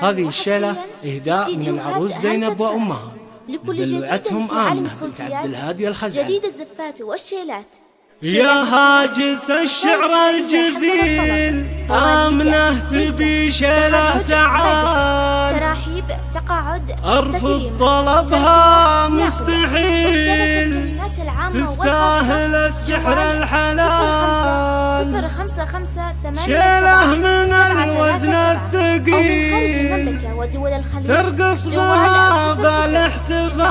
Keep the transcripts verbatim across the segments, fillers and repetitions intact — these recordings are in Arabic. هذه الشيلة إهداء من العروس زينب وأمها لدلعتهم آمنة بنت عبد الهادي الخزعلي. جديد الزفات والشيلات. يا هاجس الشعر الجزيل آمنة تبي شيلة تعال، تراحيب تقاعد أرفض طلبها مستحيل، تستاهل السحر الحلال. صفر خمسة خمسة ثمانية شيلة من الوزن الثقيل أو من خارج المملكة ودول الخليج ترقص بها بالاحتفال.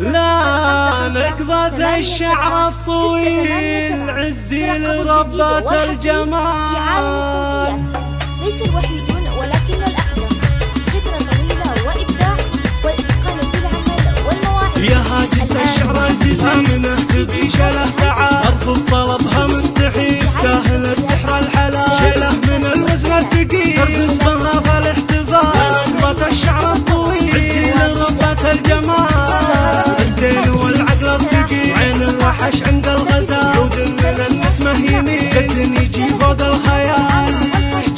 لا نكبة الشعر الطويل عزي لربة الجمال في عالم الصوتيات، ليس الوحيدون ولكن الأقدم، خبرة طويلة وإبداع والإتقان في العمل والمواهب. يا هاجس الشعر الجزيل آمنة تبي شيلة تعال، أرفض طلبها مستحيل، تستاهل السحر الحلال، شيلة من الوزن الثقيل ترقص بها بالاحتفال. نكبة الشعر الطويل عزي لربة الجمال، الزين والعقل الثقيل وعين الوحش عند الغزال، عود من النسمة يمين قد يجي فوق الخيال،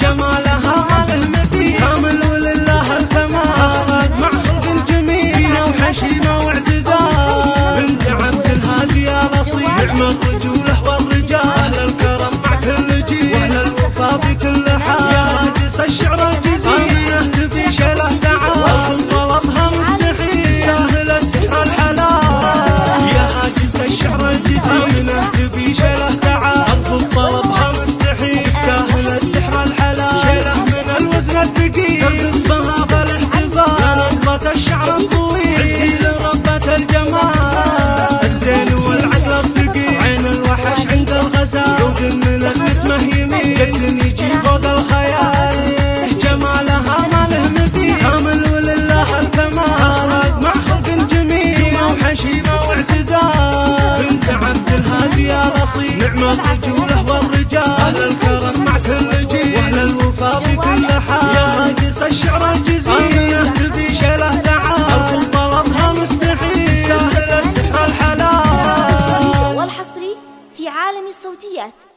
جمالها عاله مثيل كامل ولله الكمال، معهود الجميل زينة وحشيمة واعتدال، بنت عبد الهادي الأصيل نعمة الرجولة والرجال، أهل الكرم مع كل جيل وأهل الوفاء في كل حال. يا هاجس الشعر الجزيل آمنة تبي شيلة تعال، طلبها مستحيل تستاهل السحر الحلال. يا هاجس الشعر الجزيل آمنة تبي شيلة تعال، أرفض طلبها مستحيل تستاهل السحر الحلال، شيلة من الوزن الثقيل ترقص بها بالاحتفال. نكبة الشعر الطويل عزي لربة الجمال، الزين والعقل الثقيل عين الوحش عند الغزال، ذوق من النسمة يميل قد يجي فوق الخيال، جمالها ما له مثيل كامل ولله الكمال، أخلاق مع خلق جميل زينة وحشيمة واعتزال، بنت عبد الهادي الأصيل نعمة الرجولة والرجال، أهل الكرم مع كل جيل وأهل الوفاء في كل حال. يا هاجس الشعر الجزيل آمنة تبي شيلة تعال، أرفض طلبها مستحيل تستاهل السحر الحلال. والحصري في عالم الصوتيات.